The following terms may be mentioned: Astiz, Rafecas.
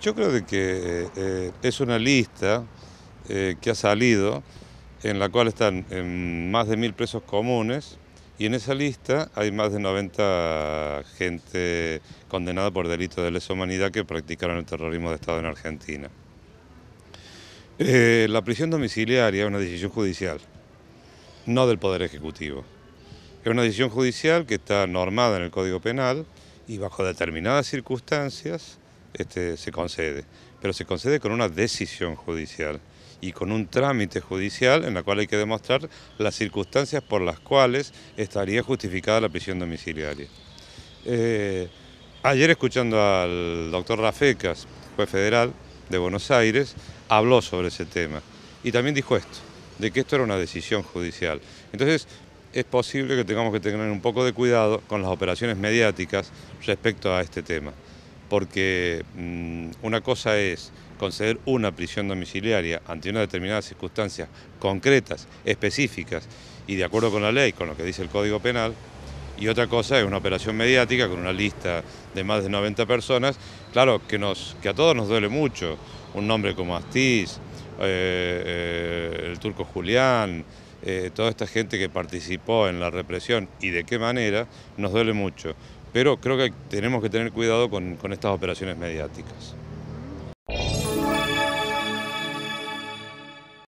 Yo creo de que es una lista que ha salido, en la cual están más de 1000 presos comunes, y en esa lista hay más de 90 gente condenada por delitos de lesa humanidad que practicaron el terrorismo de Estado en Argentina. La prisión domiciliaria es una decisión judicial, no del Poder Ejecutivo. Es una decisión judicial que está normada en el Código Penal y bajo determinadas circunstancias se concede, pero se concede con una decisión judicial y con un trámite judicial en la cual hay que demostrar las circunstancias por las cuales estaría justificada la prisión domiciliaria. Ayer, escuchando al doctor Rafecas, juez federal de Buenos Aires, habló sobre ese tema y también dijo esto, de que esto era una decisión judicial. Entonces, es posible que tengamos que tener un poco de cuidado con las operaciones mediáticas respecto a este tema, porque una cosa es conceder una prisión domiciliaria ante unas determinadas circunstancias concretas, específicas y de acuerdo con la ley, con lo que dice el Código Penal, y otra cosa es una operación mediática con una lista de más de 90 personas, claro que a todos nos duele mucho, un nombre como Astiz, el turco Julián, toda esta gente que participó en la represión y de qué manera, nos duele mucho, pero creo que tenemos que tener cuidado con estas operaciones mediáticas.